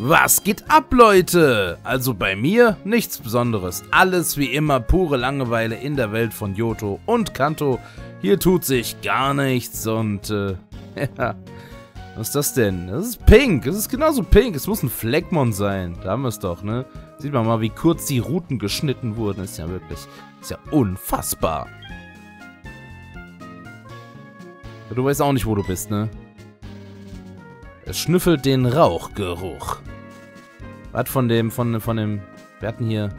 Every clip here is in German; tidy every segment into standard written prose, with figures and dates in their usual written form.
Was geht ab, Leute? Also bei mir nichts Besonderes. Alles wie immer pure Langeweile in der Welt von Johto und Kanto. Hier tut sich gar nichts und ja. Was ist das denn? Das ist pink. Es ist genauso pink. Es muss ein Fleckmon sein. Da haben wir es doch, ne? Sieht man mal, wie kurz die Routen geschnitten wurden. Ist ja wirklich, ist ja unfassbar. Du weißt auch nicht, wo du bist, ne? Es schnüffelt den Rauchgeruch. Was von dem... Wir hatten hier...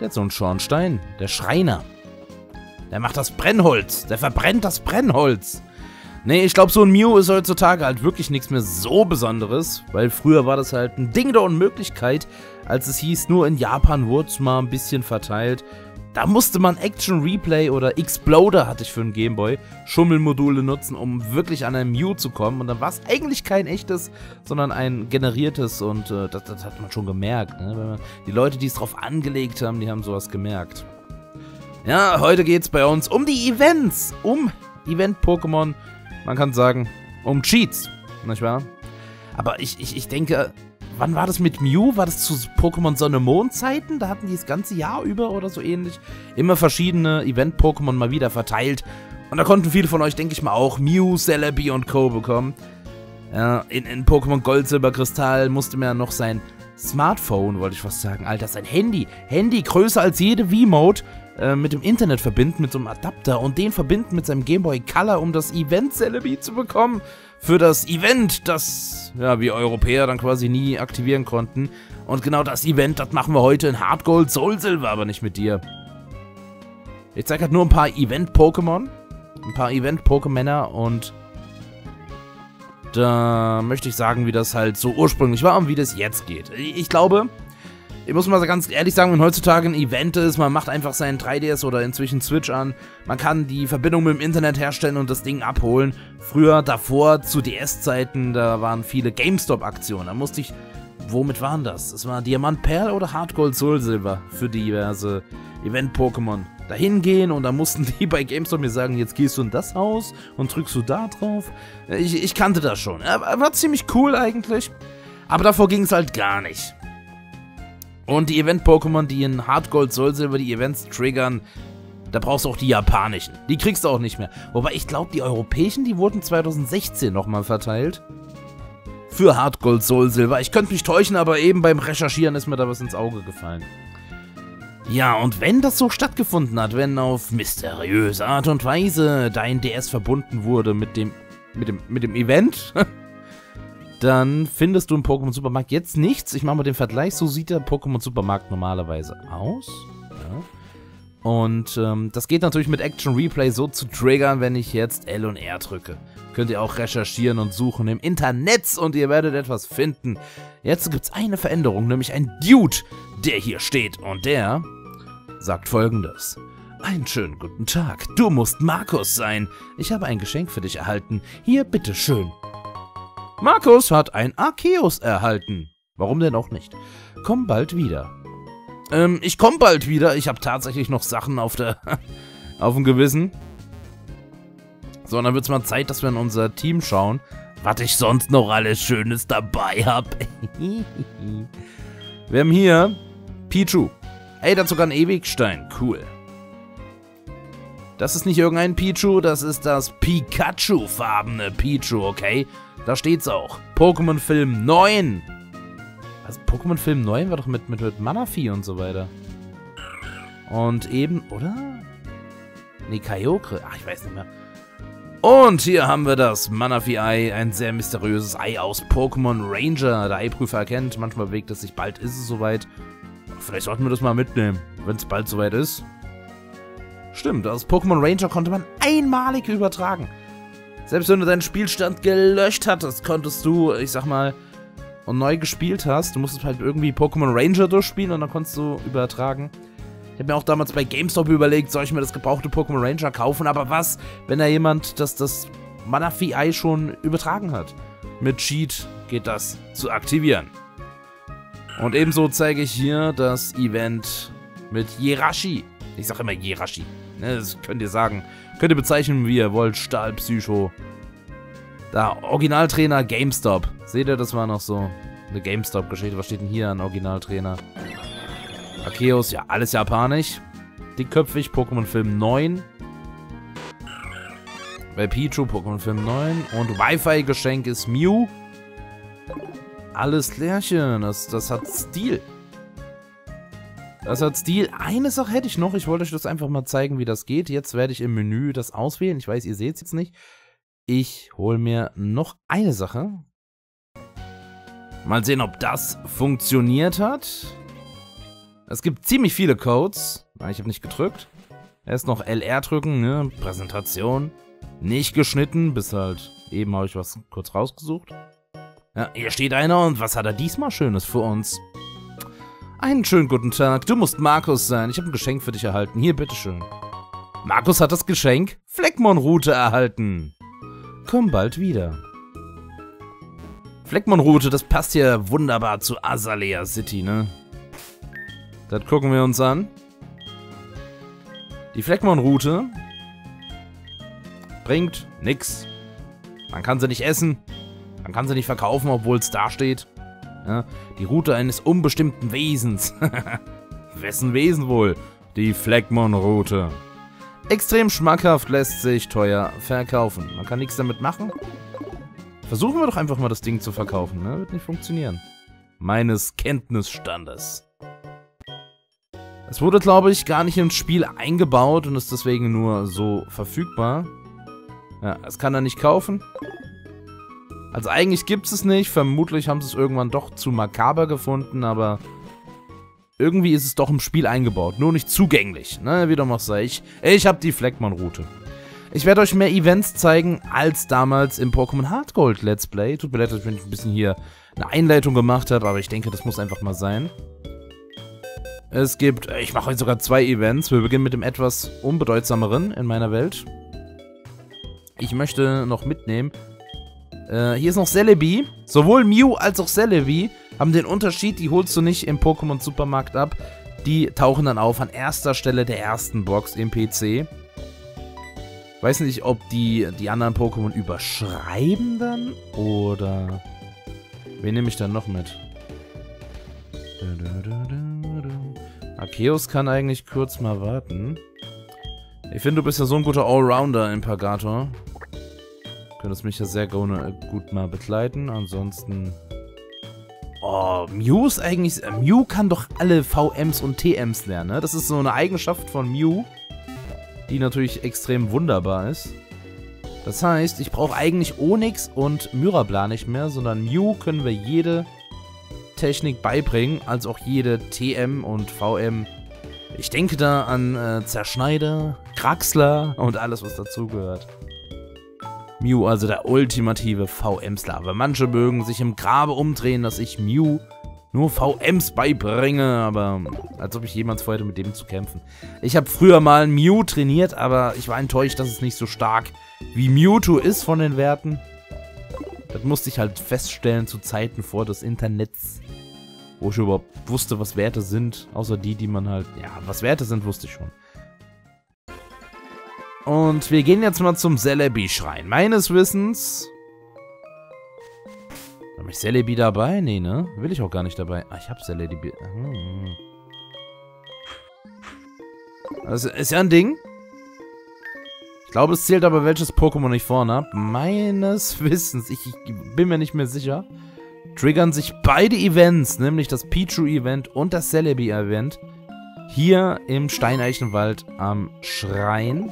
Der hat so einen Schornstein. Der Schreiner. Der macht das Brennholz. Der verbrennt das Brennholz. Nee, ich glaube, so ein Mew ist heutzutage halt wirklich nichts mehr so Besonderes. Weil früher war das halt ein Ding der Unmöglichkeit. Als es hieß, nur in Japan wurde es mal ein bisschen verteilt. Da musste man Action-Replay oder Exploder, hatte ich für einen Gameboy, Schummelmodule nutzen, um wirklich an ein Mew zu kommen. Und dann war es eigentlich kein echtes, sondern ein generiertes. Und das hat man schon gemerkt. Ne? Wenn man, die Leute, die es drauf angelegt haben, die haben sowas gemerkt. Ja, heute geht es bei uns um die Events. Um Event-Pokémon. Man kann sagen, um Cheats. Nicht wahr? Aber ich denke... Wann war das mit Mew? War das zu Pokémon-Sonne-Mond-Zeiten? Da hatten die das ganze Jahr über oder so ähnlich immer verschiedene Event-Pokémon mal wieder verteilt. Und da konnten viele von euch, denke ich mal, auch Mew, Celebi und Co. bekommen. Ja, in Pokémon Gold, Silber, Kristall musste mir noch sein Smartphone, wollte ich fast sagen. Alter, sein Handy. Handy größer als jede Wiimote mit dem Internet verbinden, mit so einem Adapter. Und den verbinden mit seinem Gameboy Color, um das Event Celebi zu bekommen. Für das Event, das ja, wir Europäer dann quasi nie aktivieren konnten. Und genau das Event, das machen wir heute in HeartGold SoulSilver, aber nicht mit dir. Ich zeige halt nur ein paar Event-Pokémon. Ein paar Event-Pokémänner und da möchte ich sagen, wie das halt so ursprünglich war und wie das jetzt geht. Ich glaube, ich muss mal ganz ehrlich sagen, wenn heutzutage ein Event ist, man macht einfach seinen 3DS oder inzwischen Switch an, man kann die Verbindung mit dem Internet herstellen und das Ding abholen. Früher, davor, zu DS-Zeiten, da waren viele GameStop-Aktionen, da musste ich, womit waren das? Es war Diamant, Perl oder HeartGold SoulSilver für diverse Event-Pokémon. Da hingehen und da mussten die bei GameStop mir sagen, jetzt gehst du in das Haus und drückst du da drauf. Ich kannte das schon, war ziemlich cool eigentlich, aber davor ging es halt gar nicht. Und die Event-Pokémon, die in HeartGold SoulSilver die Events triggern, da brauchst du auch die japanischen. Die kriegst du auch nicht mehr. Wobei, ich glaube, die europäischen, die wurden 2016 nochmal verteilt. Für HeartGold SoulSilver. Ich könnte mich täuschen, aber eben beim Recherchieren ist mir da was ins Auge gefallen. Ja, und wenn das so stattgefunden hat, wenn auf mysteriöse Art und Weise dein DS verbunden wurde mit dem Event... Dann findest du im Pokémon-Supermarkt jetzt nichts. Ich mache mal den Vergleich, so sieht der Pokémon-Supermarkt normalerweise aus. Ja. Und das geht natürlich mit Action-Replay so zu triggern, wenn ich jetzt L und R drücke. Könnt ihr auch recherchieren und suchen im Internet und ihr werdet etwas finden. Jetzt gibt es eine Veränderung, nämlich ein Dude, der hier steht. Und der sagt Folgendes. Einen schönen guten Tag, du musst Markus sein. Ich habe ein Geschenk für dich erhalten. Hier, bitteschön. Markus hat ein Arceus erhalten. Warum denn auch nicht? Komm bald wieder. Ich komm bald wieder. Ich habe tatsächlich noch Sachen auf dem Gewissen. So, und dann wird es mal Zeit, dass wir in unser Team schauen, was ich sonst noch alles Schönes dabei habe. Wir haben hier Pichu. Ey, da hat sogar ein Ewigstein. Cool. Das ist nicht irgendein Pichu, das ist das Pikachu-farbene Pichu, okay? Da steht's auch. Pokémon Film 9. Also Pokémon Film 9 war doch mit Manaphy und so weiter. Und eben, oder? Nee, Kyogre. Ach, ich weiß nicht mehr. Und hier haben wir das Manaphy-Ei. Ein sehr mysteriöses Ei aus Pokémon Ranger. Der Eiprüfer erkennt. Manchmal bewegt es sich. Bald ist es soweit. Vielleicht sollten wir das mal mitnehmen, wenn es bald soweit ist. Stimmt, aus Pokémon Ranger konnte man einmalig übertragen. Selbst wenn du deinen Spielstand gelöscht hattest, konntest du, ich sag mal, und neu gespielt hast, du musstest halt irgendwie Pokémon Ranger durchspielen und dann konntest du übertragen. Ich habe mir auch damals bei GameStop überlegt, soll ich mir das gebrauchte Pokémon Ranger kaufen, aber was, wenn da jemand das Manaphy-Ei schon übertragen hat? Mit Cheat geht das zu aktivieren. Und ebenso zeige ich hier das Event mit Jirachi. Ich sag immer Jirachi. Das könnt ihr sagen. Könnt ihr bezeichnen, wie ihr wollt. Stahlpsycho. Da, Originaltrainer GameStop. Seht ihr, das war noch so. Eine GameStop-Geschichte. Was steht denn hier an Originaltrainer? Arceus, ja, alles japanisch. Dickköpfig, Pokémon Film 9. Bei Pichu, Pokémon Film 9. Und Wi-Fi-Geschenk ist Mew. Alles Klärchen. Das hat Stil. Das hat Stil. Eine Sache hätte ich noch. Ich wollte euch das einfach mal zeigen, wie das geht. Jetzt werde ich im Menü das auswählen. Ich weiß, ihr seht es jetzt nicht. Ich hole mir noch eine Sache. Mal sehen, ob das funktioniert hat. Es gibt ziemlich viele Codes. Nein, ich habe nicht gedrückt. Erst noch LR drücken, ne? Präsentation. Nicht geschnitten, bis halt eben habe ich was kurz rausgesucht. Ja, hier steht einer und was hat er diesmal Schönes für uns? Einen schönen guten Tag. Du musst Markus sein. Ich habe ein Geschenk für dich erhalten. Hier, bitteschön. Markus hat das Geschenk Fleckmon-Route erhalten. Komm bald wieder. Fleckmon-Route, das passt hier wunderbar zu Azalea City, ne? Das gucken wir uns an. Die Fleckmon-Route bringt nix. Man kann sie nicht essen. Man kann sie nicht verkaufen, obwohl es da steht. Ja, die Route eines unbestimmten Wesens. Wessen Wesen wohl? Die Fleckmon-Route. Extrem schmackhaft, lässt sich teuer verkaufen. Man kann nichts damit machen. Versuchen wir doch einfach mal das Ding zu verkaufen. Ne? Wird nicht funktionieren. Meines Kenntnisstandes. Es wurde, glaube ich, gar nicht ins Spiel eingebaut und ist deswegen nur so verfügbar. Ja, das kann er nicht kaufen. Also eigentlich gibt es nicht. Vermutlich haben sie es irgendwann doch zu makaber gefunden, aber irgendwie ist es doch im Spiel eingebaut. Nur nicht zugänglich. Ne? Wie doch mal sei ich. Ich habe die Fleckmon-Route. Ich werde euch mehr Events zeigen als damals im Pokémon HeartGold Let's Play. Tut mir leid, dass ich ein bisschen hier eine Einleitung gemacht habe, aber ich denke, das muss einfach mal sein. Es gibt, ich mache heute sogar zwei Events. Wir beginnen mit dem etwas unbedeutsameren in meiner Welt. Ich möchte noch mitnehmen. Hier ist noch Celebi. Sowohl Mew als auch Celebi haben den Unterschied, die holst du nicht im Pokémon-Supermarkt ab. Die tauchen dann auf an erster Stelle der ersten Box im PC. Weiß nicht, ob die anderen Pokémon überschreiben dann oder... Wen nehme ich dann noch mit? Arceus kann eigentlich kurz mal warten. Ich finde, du bist ja so ein guter Allrounder, Impagator. Du könntest mich ja sehr gut mal begleiten. Ansonsten... Oh, Mew ist eigentlich... Mew kann doch alle VMs und TMs lernen, ne? Das ist so eine Eigenschaft von Mew, die natürlich extrem wunderbar ist. Das heißt, ich brauche eigentlich Onyx und Myrabla nicht mehr, sondern Mew können wir jede... Technik beibringen, als auch jede TM und VM. Ich denke da an Zerschneider, Kraxler und alles, was dazugehört. Mew, also der ultimative VMsler. Aber manche mögen sich im Grabe umdrehen, dass ich Mew nur VMs beibringe, aber als ob ich jemals vorhätte, mit dem zu kämpfen. Ich habe früher mal Mew trainiert, aber ich war enttäuscht, dass es nicht so stark wie Mewtwo ist von den Werten. Das musste ich halt feststellen zu Zeiten vor des Internets, wo ich überhaupt wusste, was Werte sind, außer die man halt... Ja, was Werte sind, wusste ich schon. Und wir gehen jetzt mal zum Celebi-Schrein. Meines Wissens... Habe ich Celebi dabei? Nee, ne? Will ich auch gar nicht dabei. Ah, ich habe Celebi... Das ist ja ein Ding. Ich glaube, es zählt aber, welches Pokémon ich vorne habe. Meines Wissens, ich bin mir nicht mehr sicher, triggern sich beide Events, nämlich das Pichu-Event und das Celebi-Event, hier im Steineichenwald am Schrein.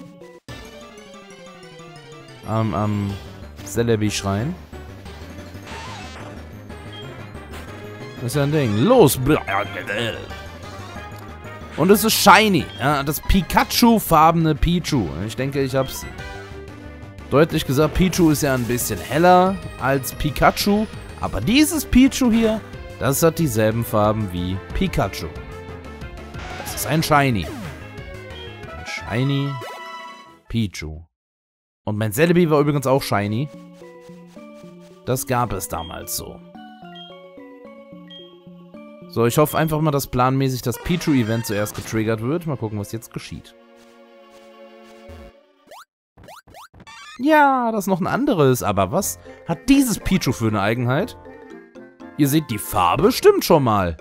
Am Celebi-Schrein. Das ist ja ein Ding. Los! Und es ist shiny, ja, das Pikachu-farbene Pichu. Ich denke, ich hab's deutlich gesagt. Pichu ist ja ein bisschen heller als Pikachu, aber dieses Pichu hier, das hat dieselben Farben wie Pikachu. Das ist ein shiny. Ein shiny Pichu. Und mein Celebi war übrigens auch shiny. Das gab es damals so. So, ich hoffe einfach mal, dass planmäßig das Pichu-Event zuerst getriggert wird. Mal gucken, was jetzt geschieht. Ja, das ist noch ein anderes. Aber was hat dieses Pichu für eine Eigenheit? Ihr seht, die Farbe stimmt schon mal.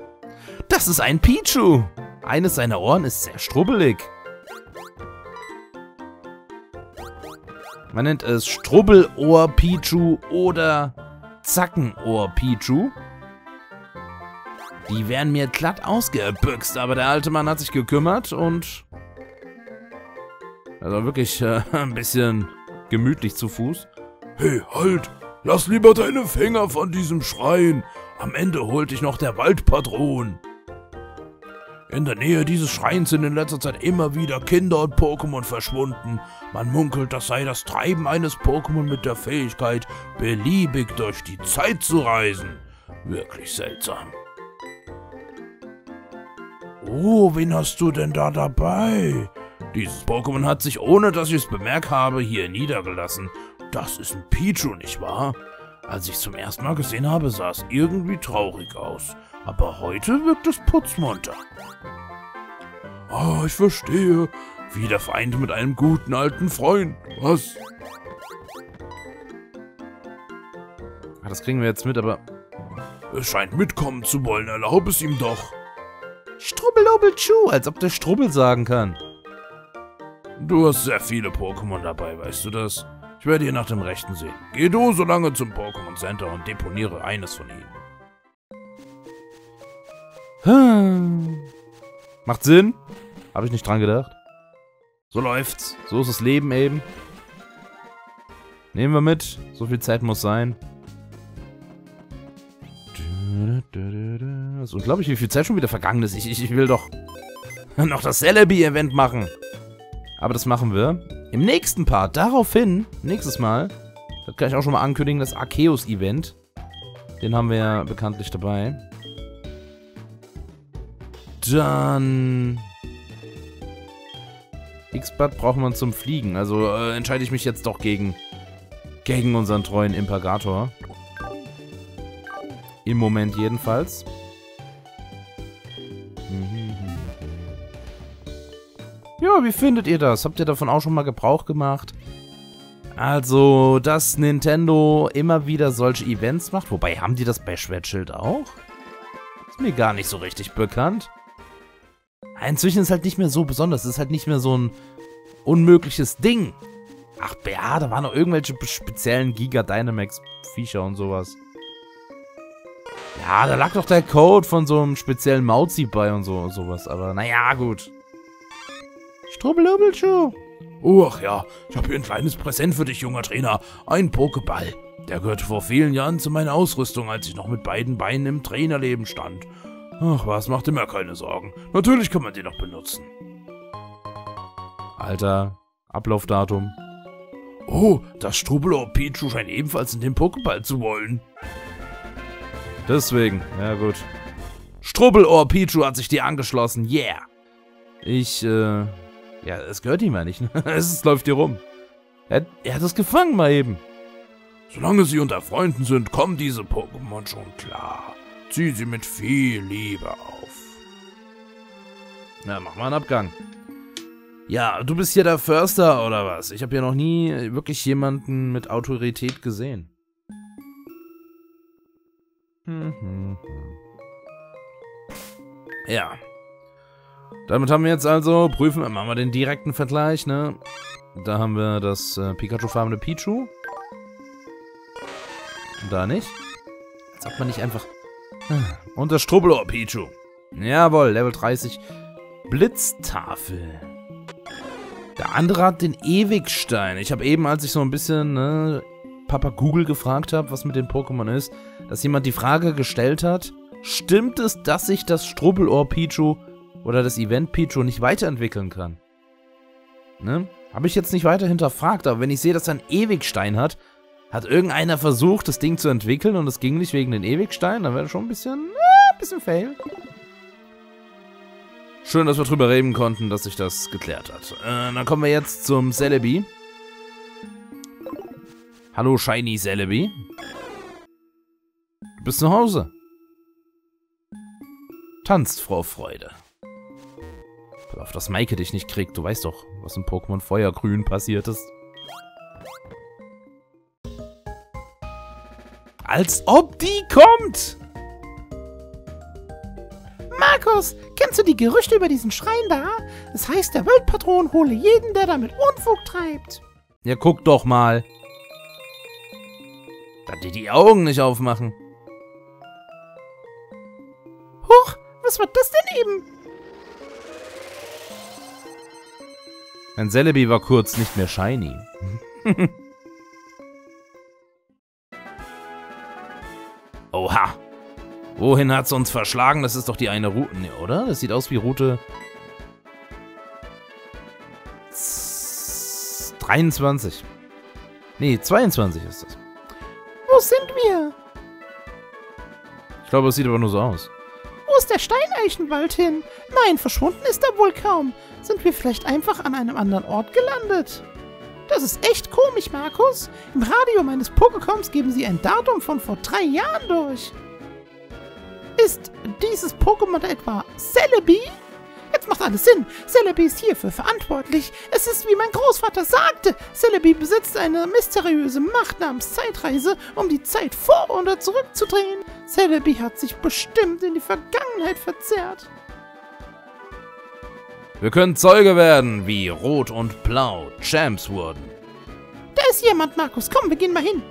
Das ist ein Pichu. Eines seiner Ohren ist sehr strubbelig. Man nennt es Strubbelohr-Pichu oder Zackenohr-Pichu. Die werden mir glatt ausgebüxt, aber der alte Mann hat sich gekümmert und... Also wirklich ein bisschen gemütlich zu Fuß. Hey, halt! Lass lieber deine Finger von diesem Schrein. Am Ende holt dich noch der Waldpatron. In der Nähe dieses Schreins sind in letzter Zeit immer wieder Kinder und Pokémon verschwunden. Man munkelt, das sei das Treiben eines Pokémon mit der Fähigkeit, beliebig durch die Zeit zu reisen. Wirklich seltsam. Oh, wen hast du denn da dabei? Dieses Pokémon hat sich, ohne dass ich es bemerkt habe, hier niedergelassen. Das ist ein Pichu, nicht wahr? Als ich es zum ersten Mal gesehen habe, sah es irgendwie traurig aus. Aber heute wirkt es putzmunter. Ah, ich verstehe. Wieder Feind mit einem guten alten Freund. Was? Ach, das kriegen wir jetzt mit, aber... Es scheint mitkommen zu wollen. Erlaub es ihm doch. Strubbelobelchu, als ob der Strubbel sagen kann. Du hast sehr viele Pokémon dabei, weißt du das? Ich werde hier nach dem Rechten sehen. Geh du so lange zum Pokémon Center und deponiere eines von ihnen. Hm. Macht Sinn? Habe ich nicht dran gedacht. So läuft's. So ist das Leben eben. Nehmen wir mit. So viel Zeit muss sein. Das ist unglaublich, wie viel Zeit schon wieder vergangen ist. Ich will doch noch das Celebi-Event machen. Aber das machen wir im nächsten Part, daraufhin, nächstes Mal, das kann ich auch schon mal ankündigen, das Arceus-Event. Den haben wir ja bekanntlich dabei. Dann... X-Bat braucht man zum Fliegen, also entscheide ich mich jetzt doch gegen unseren treuen Impagator. Im Moment jedenfalls. Ja, wie findet ihr das? Habt ihr davon auch schon mal Gebrauch gemacht? Also, dass Nintendo immer wieder solche Events macht. Wobei, haben die das bei Schwertschild auch? Ist mir gar nicht so richtig bekannt. Inzwischen ist es halt nicht mehr so besonders. Es ist halt nicht mehr so ein unmögliches Ding. Ach, BA, da waren noch irgendwelche speziellen Giga-Dynamax-Viecher und sowas. Ja, da lag doch der Code von so einem speziellen Mauzi bei und so und sowas. Aber naja, gut. Strubbelobelschuh. Oh, ach ja, ich habe hier ein kleines Präsent für dich, junger Trainer. Ein Pokéball. Der gehörte vor vielen Jahren zu meiner Ausrüstung, als ich noch mit beiden Beinen im Trainerleben stand. Ach was, mach dir mir keine Sorgen. Natürlich kann man den noch benutzen. Alter, Ablaufdatum. Oh, das Strubbelohr-Pichu scheint ebenfalls in den Pokéball zu wollen. Deswegen, ja gut. Strubbelohr-Pichu hat sich dir angeschlossen, yeah. Ich, ja, es gehört ihm ja nicht. Es läuft hier rum. Er hat es gefangen mal eben. Solange sie unter Freunden sind, kommen diese Pokémon schon klar. Zieh sie mit viel Liebe auf. Na, mach mal einen Abgang. Ja, du bist hier der Förster oder was? Ich habe hier noch nie wirklich jemanden mit Autorität gesehen. Ja. Damit haben wir jetzt also, machen wir den direkten Vergleich, ne? Da haben wir das Pikachu-farbene Pichu. Da nicht. Jetzt hat man nicht einfach... Und das Strubbelohr-Pichu. Jawohl, Level 30. Blitztafel. Der andere hat den Ewigstein. Ich habe eben, als ich so ein bisschen Papa Google gefragt habe, was mit den Pokémon ist, dass jemand die Frage gestellt hat, stimmt es, dass sich das Strubbelohr-Pichu... oder das Event Pichu nicht weiterentwickeln kann. Ne? Habe ich jetzt nicht weiter hinterfragt, aber wenn ich sehe, dass er einen Ewigstein hat, hat irgendeiner versucht, das Ding zu entwickeln und es ging nicht wegen den Ewigstein, dann wäre das schon ein bisschen, fail. Schön, dass wir drüber reden konnten, dass sich das geklärt hat. Dann kommen wir jetzt zum Celebi. Hallo Shiny Celebi. Du bist zu Hause. Tanzt vor Freude. Auf das Maike dich nicht kriegt. Du weißt doch, was im Pokémon Feuergrün passiert ist. Als ob die kommt! Markus, kennst du die Gerüchte über diesen Schrein da? Es heißt, der Weltpatron hole jeden, der damit Unfug treibt. Ja, guck doch mal. Dass die die Augen nicht aufmachen. Huch, was war das denn eben? Ein Celebi war kurz nicht mehr shiny. Oha. Wohin hat's uns verschlagen? Das ist doch die eine Route, oder? Das sieht aus wie Route 23. Nee, 22 ist das. Wo sind wir? Ich glaube, es sieht aber nur so aus. Wo ist der Steineichenwald hin? Nein, verschwunden ist er wohl kaum. Sind wir vielleicht einfach an einem anderen Ort gelandet? Das ist echt komisch, Markus. Im Radio meines Pokécoms geben sie ein Datum von vor 3 Jahren durch. Ist dieses Pokémon etwa Celebi? Jetzt macht alles Sinn. Celebi ist hierfür verantwortlich. Es ist, wie mein Großvater sagte. Celebi besitzt eine mysteriöse Macht namens Zeitreise, um die Zeit vor- oder zurückzudrehen. Celebi hat sich bestimmt in die Vergangenheit verzerrt. Wir können Zeuge werden, wie Rot und Blau Champs wurden. Da ist jemand, Markus. Komm, wir gehen mal hin.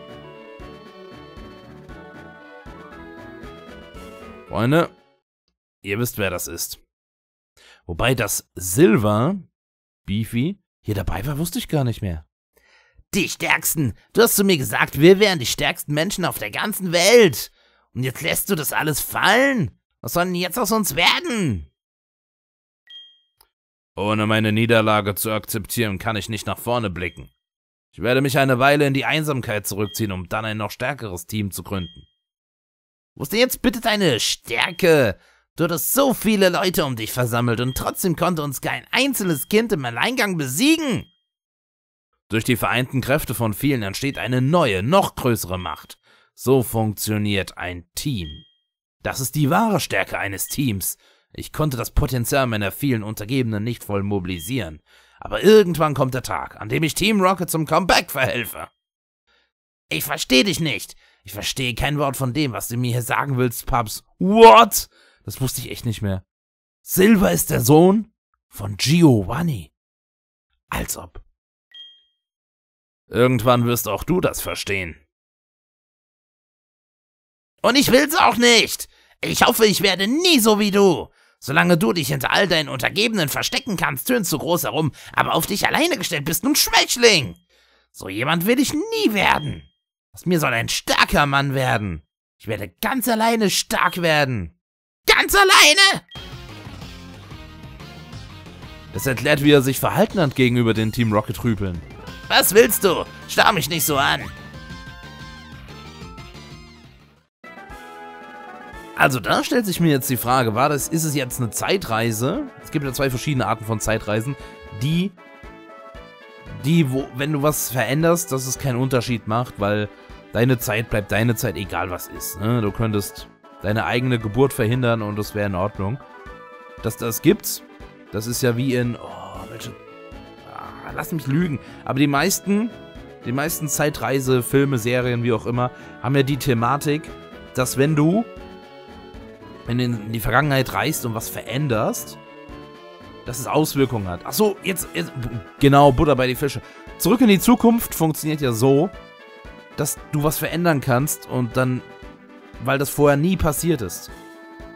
Freunde, ihr wisst, wer das ist. Wobei das Silver, Beefy, hier dabei war, wusste ich gar nicht mehr. Die Stärksten! Du hast zu mir gesagt, wir wären die stärksten Menschen auf der ganzen Welt. Und jetzt lässt du das alles fallen? Was soll denn jetzt aus uns werden? Ohne meine Niederlage zu akzeptieren, kann ich nicht nach vorne blicken. Ich werde mich eine Weile in die Einsamkeit zurückziehen, um dann ein noch stärkeres Team zu gründen. Wo ist denn jetzt bitte deine Stärke? Du hattest so viele Leute um dich versammelt und trotzdem konnte uns kein einzelnes Kind im Alleingang besiegen. Durch die vereinten Kräfte von vielen entsteht eine neue, noch größere Macht. So funktioniert ein Team. Das ist die wahre Stärke eines Teams. Ich konnte das Potenzial meiner vielen Untergebenen nicht voll mobilisieren. Aber irgendwann kommt der Tag, an dem ich Team Rocket zum Comeback verhelfe. Ich verstehe dich nicht. Ich verstehe kein Wort von dem, was du mir hier sagen willst, Paps. What? Das wusste ich echt nicht mehr. Silver ist der Sohn von Giovanni. Als ob. Irgendwann wirst auch du das verstehen. Und ich will's auch nicht. Ich hoffe, ich werde nie so wie du. Solange du dich hinter all deinen Untergebenen verstecken kannst, tönst du groß herum, aber auf dich alleine gestellt bist nun Schwächling. So jemand will ich nie werden. Aus mir soll ein starker Mann werden. Ich werde ganz alleine stark werden. Ganz alleine! Das erklärt, wie er sich verhalten hat gegenüber den Team Rocket-Rüpeln. Was willst du? Starr mich nicht so an. Also da stellt sich mir jetzt die Frage, ist es jetzt eine Zeitreise? Es gibt ja 2 verschiedene Arten von Zeitreisen, die, wenn du was veränderst, dass es keinen Unterschied macht, weil deine Zeit bleibt deine Zeit, egal was ist. Ne? Du könntest deine eigene Geburt verhindern und das wäre in Ordnung. Dass das gibt's, das ist ja wie in... Oh, welche... Ah, lass mich lügen. Aber die meisten Zeitreise, Filme, Serien, wie auch immer, haben ja die Thematik, dass wenn du in die Vergangenheit reist und was veränderst, dass es Auswirkungen hat. Achso, jetzt... Genau, Butter bei die Fische. Zurück in die Zukunft funktioniert ja so, dass du was verändern kannst und dann... weil das vorher nie passiert ist.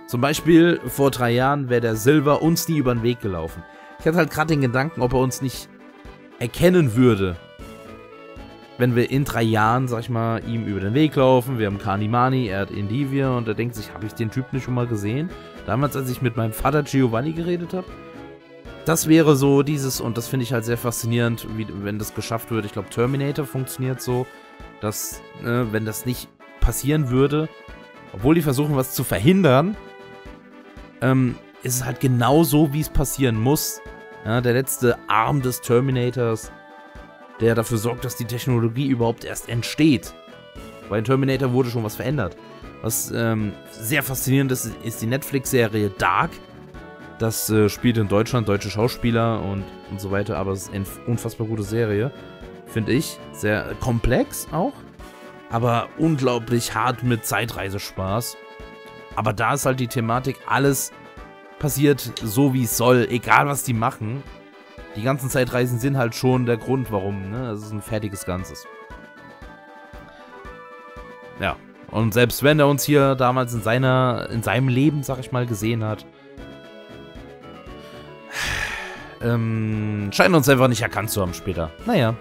Zum Beispiel vor 3 Jahren wäre der Silver uns nie über den Weg gelaufen. Ich hatte halt gerade den Gedanken, ob er uns nicht erkennen würde, wenn wir in 3 Jahren, sag ich mal, ihm über den Weg laufen. Wir haben Kanimani, er hat Indivir und er denkt sich, habe ich den Typ nicht schon mal gesehen? Damals, als ich mit meinem Vater Giovanni geredet habe. Das wäre so dieses, und das finde ich halt sehr faszinierend, wie, wenn das geschafft würde. Ich glaube, Terminator funktioniert so, dass, wenn das nicht passieren würde, obwohl die versuchen, was zu verhindern, ist es halt genau so, wie es passieren muss. Ja, der letzte Arm des Terminators, der dafür sorgt, dass die Technologie überhaupt erst entsteht. Bei Terminator wurde schon was verändert. Was sehr faszinierend ist, ist die Netflix-Serie Dark. Das spielt in Deutschland, deutsche Schauspieler und so weiter, aber es ist eine unfassbar gute Serie, finde ich. Sehr komplex auch, aber unglaublich hart mit Zeitreisespaß. Aber da ist halt die Thematik, alles passiert so, wie es soll, egal was die machen. Die ganzen Zeitreisen sind halt schon der Grund, warum, ne? Das ist ein fertiges Ganzes. Ja, und selbst wenn er uns hier damals in seinem Leben, sag ich mal, gesehen hat, scheint uns einfach nicht erkannt zu haben später. Naja.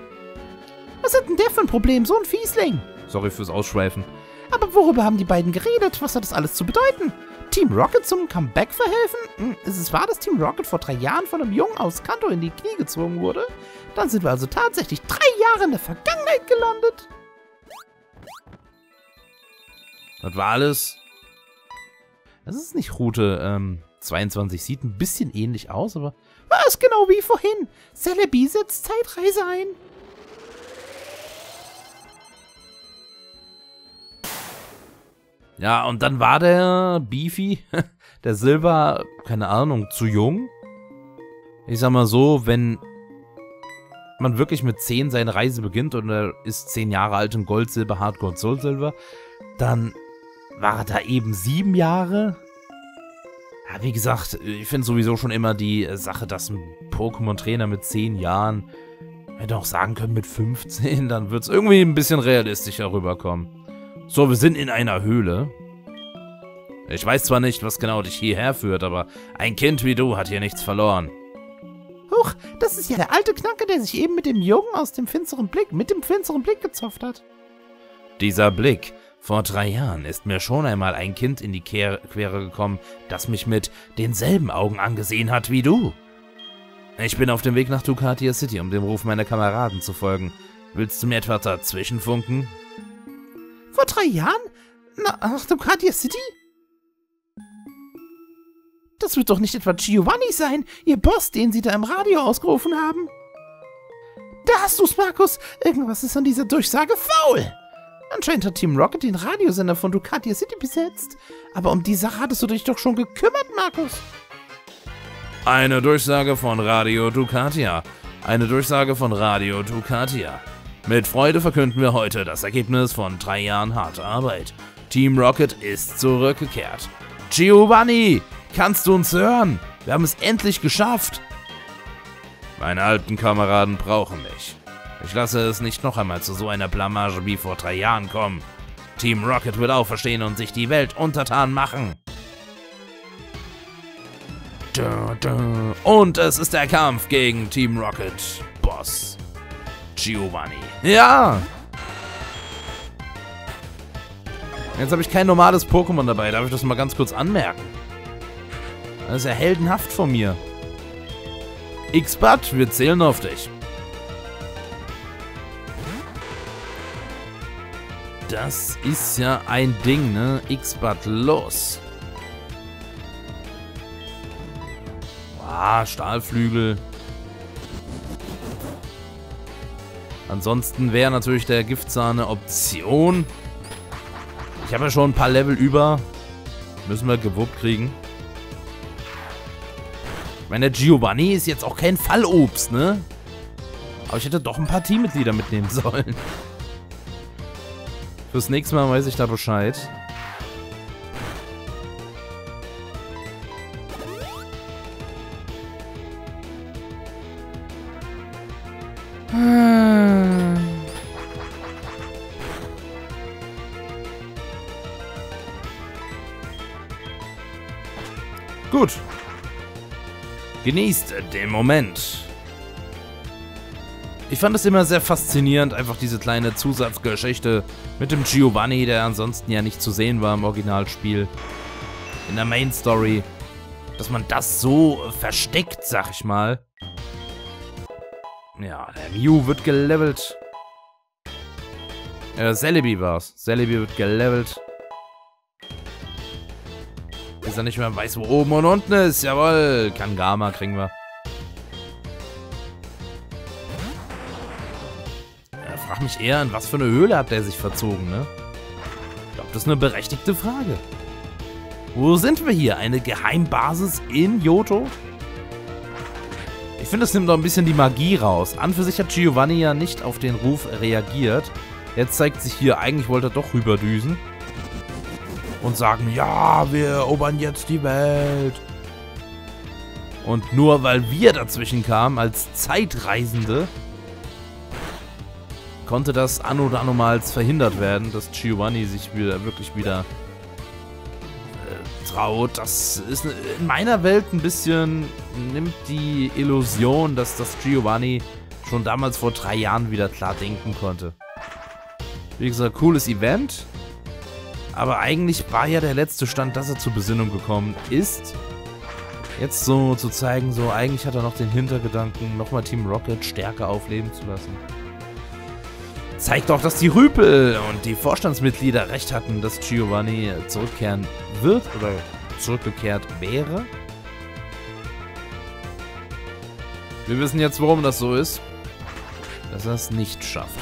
Was hat denn der für ein Problem? So ein Fiesling. Sorry fürs Ausschweifen. Aber worüber haben die beiden geredet? Was hat das alles zu bedeuten? Team Rocket zum Comeback verhelfen? Ist es wahr, dass Team Rocket vor 3 Jahren von einem Jungen aus Kanto in die Knie gezwungen wurde? Dann sind wir also tatsächlich 3 Jahre in der Vergangenheit gelandet. Das war alles. Das ist nicht Route 22. Sieht ein bisschen ähnlich aus, aber... Was? Genau wie vorhin. Celebi setzt Zeitreise ein. Ja, und dann war der Beefy, der Silver, keine Ahnung, zu jung. Ich sag mal so, wenn man wirklich mit 10 seine Reise beginnt und er ist 10 Jahre alt in Gold, Silber, HeartGold, SoulSilver, dann war er da eben 7 Jahre. Ja, wie gesagt, ich finde sowieso schon immer die Sache, dass ein Pokémon-Trainer mit 10 Jahren, hätte auch sagen können mit 15, dann wird es irgendwie ein bisschen realistischer rüberkommen. So, wir sind in einer Höhle. Ich weiß zwar nicht, was genau dich hierher führt, aber ein Kind wie du hat hier nichts verloren. Huch, das ist ja der alte Knacker, der sich eben mit dem Jungen aus dem finsteren Blick, gezopft hat. Dieser Blick. Vor 3 Jahren ist mir schon einmal ein Kind in die Quere gekommen, das mich mit denselben Augen angesehen hat wie du. Ich bin auf dem Weg nach Dukatia City, um dem Ruf meiner Kameraden zu folgen. Willst du mir etwas dazwischenfunken? Vor 3 Jahren? Nach Dukatia City? Das wird doch nicht etwa Giovanni sein, ihr Boss, den sie da im Radio ausgerufen haben. Da hast du's, Markus. Irgendwas ist an dieser Durchsage faul. Anscheinend hat Team Rocket den Radiosender von Dukatia City besetzt. Aber um die Sache hattest du dich doch schon gekümmert, Markus. Eine Durchsage von Radio Dukatia. Eine Durchsage von Radio Dukatia. Mit Freude verkünden wir heute das Ergebnis von 3 Jahren harter Arbeit. Team Rocket ist zurückgekehrt. Giovanni, kannst du uns hören? Wir haben es endlich geschafft. Meine alten Kameraden brauchen mich. Ich lasse es nicht noch einmal zu so einer Blamage wie vor 3 Jahren kommen. Team Rocket wird auferstehen und sich die Welt untertan machen. Und es ist der Kampf gegen Team Rocket Boss. Giovanni. Ja! Jetzt habe ich kein normales Pokémon dabei. Darf ich das mal ganz kurz anmerken? Das ist ja heldenhaft von mir. X-Bat, wir zählen auf dich. Das ist ja ein Ding, ne? X-Bat, los! Ah, Stahlflügel. Ansonsten wäre natürlich der Giftzahn eine Option. Ich habe ja schon ein paar Level über. Müssen wir gewuppt kriegen. Ich meine, der Giovanni ist jetzt auch kein Fallobst, ne? Aber ich hätte doch ein paar Teammitglieder mitnehmen sollen. Fürs nächste Mal weiß ich da Bescheid. Gut. Genießt den Moment. Ich fand es immer sehr faszinierend, einfach diese kleine Zusatzgeschichte mit dem Giovanni, der ansonsten ja nicht zu sehen war im Originalspiel, in der Main Story, dass man das so versteckt, sag ich mal. Ja, der Mew wird gelevelt. Celebi war's. Celebi wird gelevelt. Ist er nicht mehr weiß, wo oben und unten ist. Jawohl. Kangama kriegen wir. Ja, frag mich eher, in was für eine Höhle hat der sich verzogen, ne? Ich glaube, das ist eine berechtigte Frage. Wo sind wir hier? Eine Geheimbasis in Johto? Ich finde, das nimmt doch ein bisschen die Magie raus. An für sich hat Giovanni ja nicht auf den Ruf reagiert. Jetzt zeigt sich hier, eigentlich wollte er doch rüberdüsen. Und sagen, ja, wir erobern jetzt die Welt. Und nur weil wir dazwischen kamen, als Zeitreisende, konnte das anno danomals verhindert werden, dass Giovanni sich wirklich wieder traut. Das ist in meiner Welt ein bisschen, nimmt die Illusion, dass das Giovanni schon damals vor 3 Jahren wieder klar denken konnte. Wie gesagt, cooles Event. Aber eigentlich war ja der letzte Stand, dass er zur Besinnung gekommen ist. Jetzt so zu zeigen, so eigentlich hat er noch den Hintergedanken, nochmal Team Rocket stärker aufleben zu lassen. Zeigt auch, dass die Rüpel und die Vorstandsmitglieder recht hatten, dass Giovanni zurückkehren wird oder zurückgekehrt wäre. Wir wissen jetzt, warum das so ist. Dass er es nicht schafft.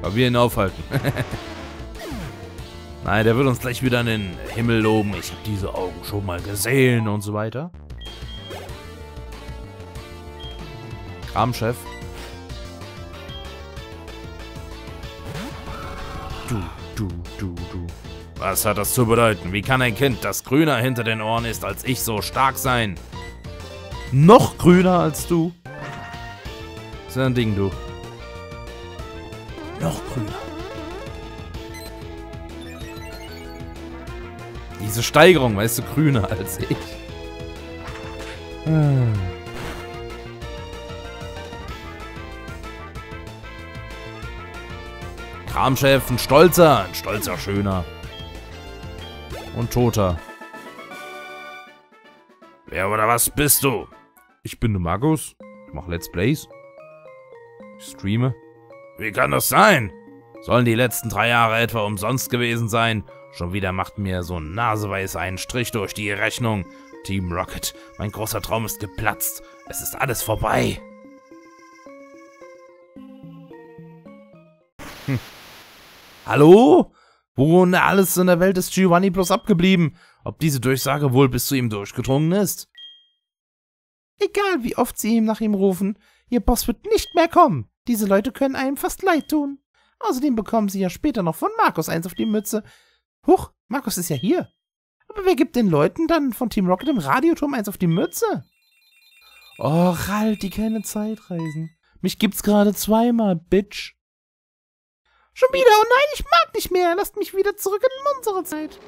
Weil wir ihn aufhalten. Nein, der wird uns gleich wieder in den Himmel loben. Ich habe diese Augen schon mal gesehen und so weiter. Kramchef. Du. Was hat das zu bedeuten? Wie kann ein Kind, das grüner hinter den Ohren ist als ich, so stark sein? Noch grüner als du? Das ist ja ein Ding, du. Noch grüner. Diese Steigerung, weißt du, grüner als ich. Kramchef, ein stolzer, schöner. Und toter. Wer oder was bist du? Ich bin der Markus. Ich mache Let's Plays. Ich streame. Wie kann das sein? Sollen die letzten 3 Jahre etwa umsonst gewesen sein? Schon wieder macht mir so ein Naseweiß einen Strich durch die Rechnung. Team Rocket, mein großer Traum ist geplatzt. Es ist alles vorbei. Hm. Hallo? Wo alles in der Welt ist Giovanni bloß abgeblieben? Ob diese Durchsage wohl bis zu ihm durchgedrungen ist? Egal, wie oft sie ihm nach ihm rufen, ihr Boss wird nicht mehr kommen. Diese Leute können einem fast leid tun. Außerdem bekommen sie ja später noch von Markus eins auf die Mütze. Huch, Markus ist ja hier. Aber wer gibt den Leuten dann von Team Rocket im Radioturm eins auf die Mütze? Och, halt, die keine Zeitreisen. Mich gibt's gerade zweimal, Bitch. Schon wieder, oh nein, ich mag nicht mehr. Lasst mich wieder zurück in unsere Zeit.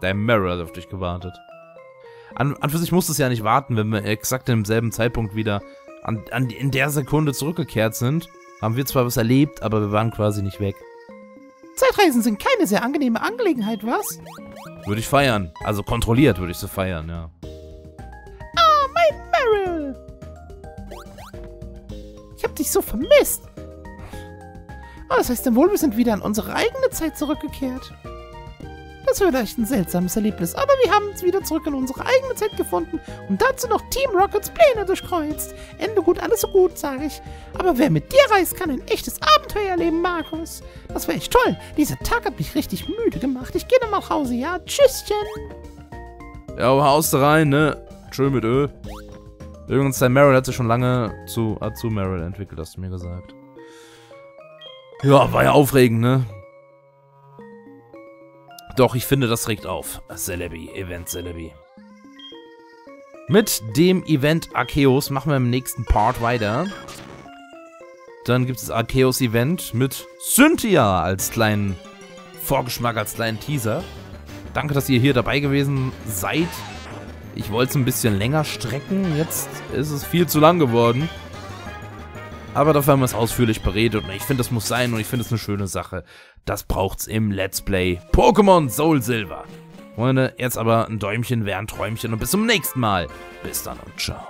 Dein Meryl hat auf dich gewartet. An für sich musste es ja nicht warten, wenn wir exakt im selben Zeitpunkt wieder in der Sekunde zurückgekehrt sind. Haben wir zwar was erlebt, aber wir waren quasi nicht weg. Zeitreisen sind keine sehr angenehme Angelegenheit, was? Würde ich feiern. Also kontrolliert würde ich sie feiern, ja. Ah, mein Meryl! Ich hab dich so vermisst! Oh, das heißt denn wohl, wir sind wieder an unsere eigene Zeit zurückgekehrt. Das war vielleicht ein seltsames Erlebnis, aber wir haben uns wieder zurück in unsere eigene Zeit gefunden und dazu noch Team Rockets Pläne durchkreuzt. Ende gut, alles so gut, sage ich. Aber wer mit dir reist, kann ein echtes Abenteuer erleben, Markus. Das war echt toll. Dieser Tag hat mich richtig müde gemacht. Ich gehe dann mal nach Hause, ja? Tschüsschen. Ja, haust rein, ne? Schön mit Öl. Übrigens, dein Meryl hat sich schon lange zu Meryl entwickelt, hast du mir gesagt. Ja, war ja aufregend, ne? Doch, ich finde, das regt auf. Celebi, Event Celebi. Mit dem Event Arceus machen wir im nächsten Part weiter. Dann gibt es das Arceus-Event mit Cynthia als kleinen Vorgeschmack, als kleinen Teaser. Danke, dass ihr hier dabei gewesen seid. Ich wollte es ein bisschen länger strecken. Jetzt ist es viel zu lang geworden. Aber dafür haben wir es ausführlich beredet und ich finde, das muss sein und ich finde es eine schöne Sache. Das braucht's im Let's Play Pokémon SoulSilver. Freunde, jetzt aber ein Däumchen wäre ein Träumchen und bis zum nächsten Mal. Bis dann und ciao.